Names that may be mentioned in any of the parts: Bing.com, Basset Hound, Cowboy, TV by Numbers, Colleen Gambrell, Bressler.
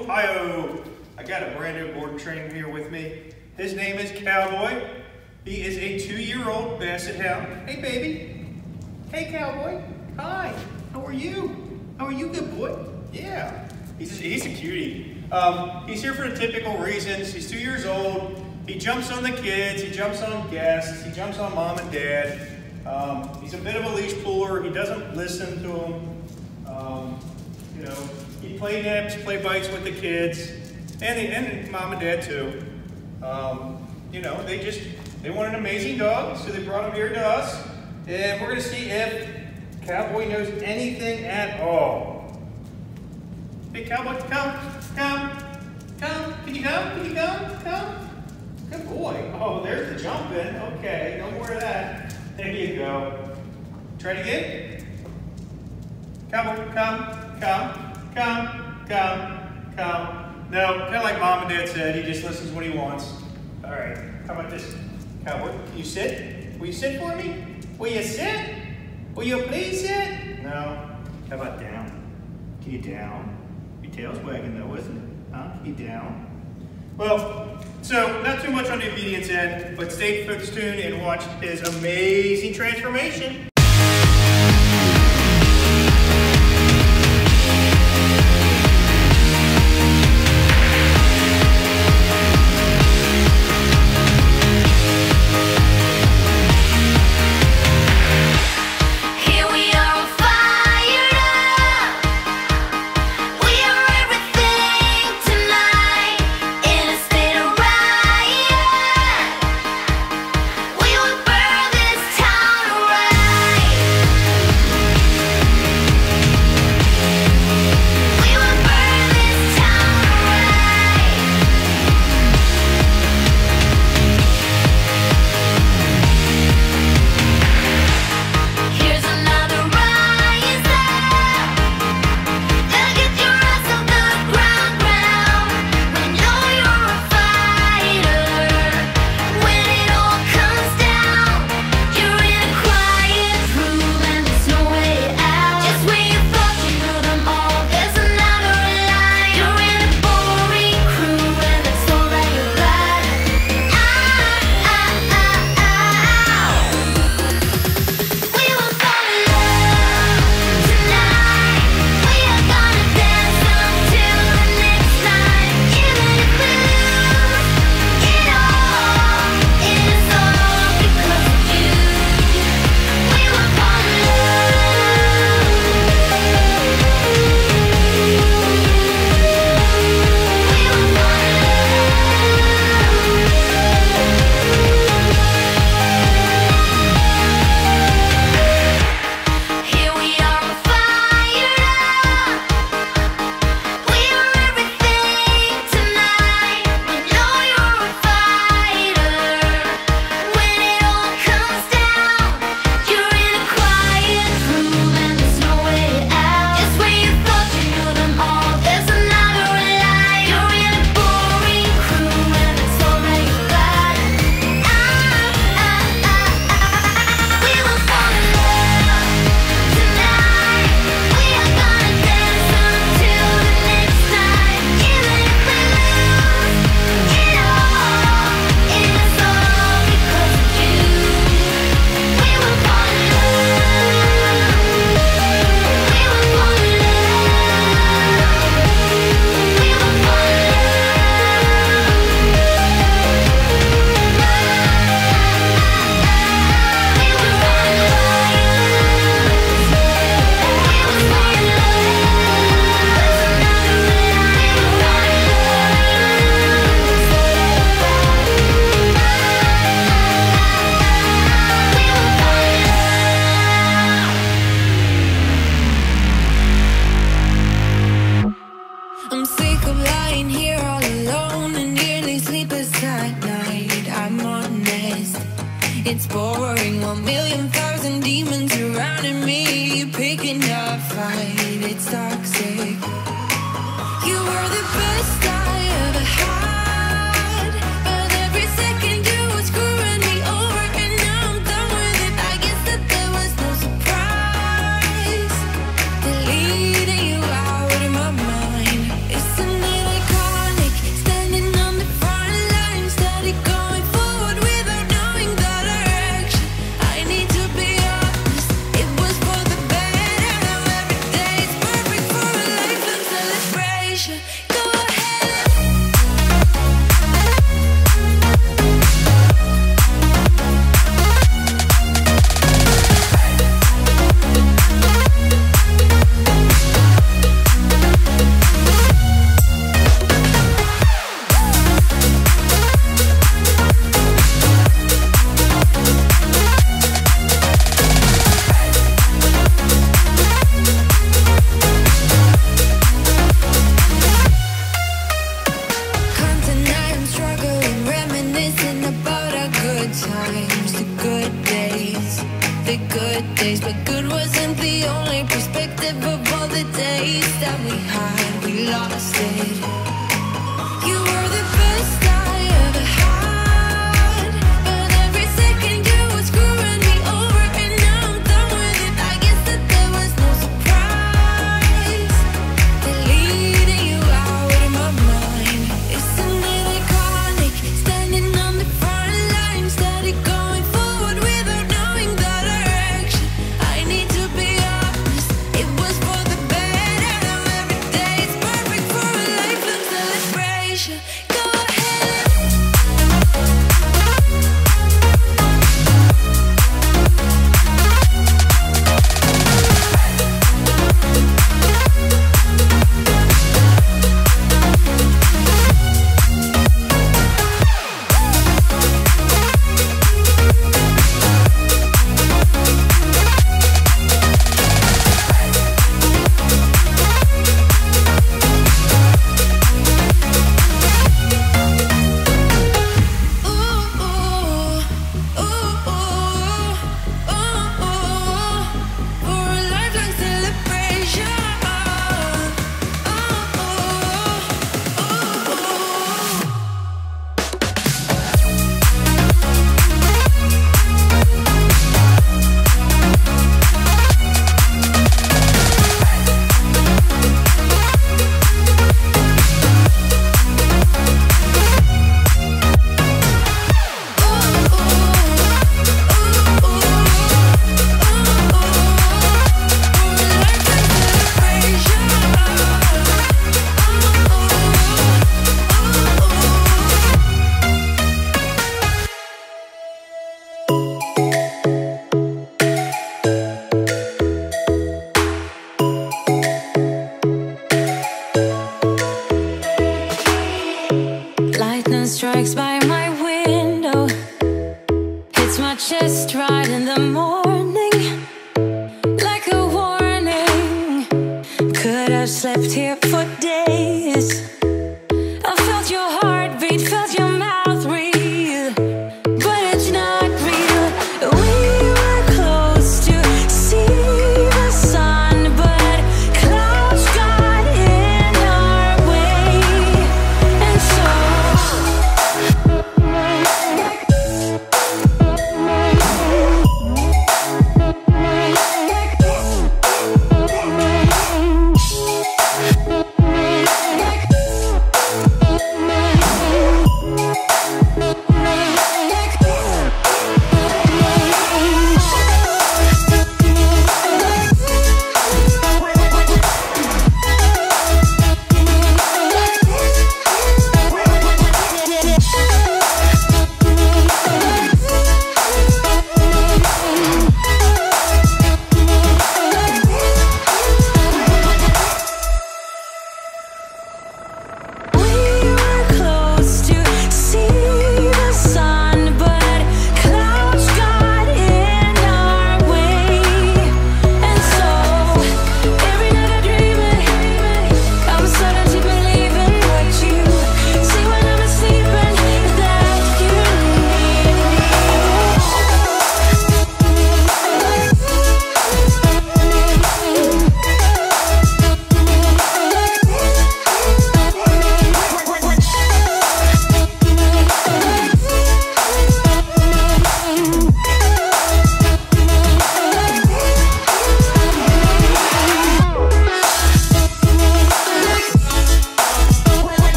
Ohio. I got a brand new board trainer here with me. His name is Cowboy. He is a 2-year-old Basset Hound. Hey, baby. Hey, Cowboy. Hi. How are you? How are you, good boy? Yeah. He's a cutie. He's here for the typical reasons. He's 2 years old. He jumps on the kids. He jumps on guests. He jumps on mom and dad. He's a bit of a leash puller. He doesn't listen to them. You know, he play naps, play bites with the kids, and mom and dad too. You know, they want an amazing dog, so they brought him here to us, and we're gonna see if Cowboy knows anything at all. Hey, Cowboy, come. Can you come? Can you come? Good boy. Oh, there's the jumping. Okay, don't worry about that. There you go. Try it again. Cowboy, come. No, kind of like mom and dad said, he just listens when he wants. All right, how about this? Cowboy, can you sit? Will you sit for me? Will you sit? Will you please sit? No. How about down? Can you down? Your tail's wagging though, isn't it? Huh? Can you down? Well, so not too much on the obedience end, but stay tuned and watch his amazing transformation. It's boring, 1,000,000 demons surrounding me, picking up fight, it's toxic. You were the best I ever had. It seemed that I good days, but good wasn't the only perspective of all the days that we had. We lost it. You were the best I ever had, but every second you were screwing me over, and now I'm done with it. I guess that there was no surprise that leading you out of my mind. Isn't it iconic? Standing on the front line, steady going forward without knowing the direction. I need to be honest, it was for the better. Now every day is perfect for a life of celebration. Go ahead. Lightning strikes by my window, hits my chest right in the morning, like a warning. Could have slept here for days. I felt your heartbeat, felt your mouth breathe, but it's not real. We were close to see the sun, but clouds got in our way, and so my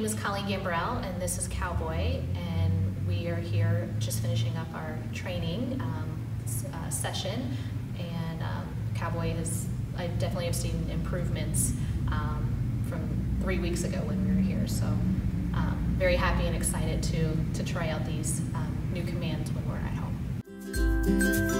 name is Colleen Gambrell, and this is Cowboy, and we are here just finishing up our training session. And Cowboy has, I definitely have seen improvements from 3 weeks ago when we were here, so very happy and excited to try out these new commands when we're at home.